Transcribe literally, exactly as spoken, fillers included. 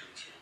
生前。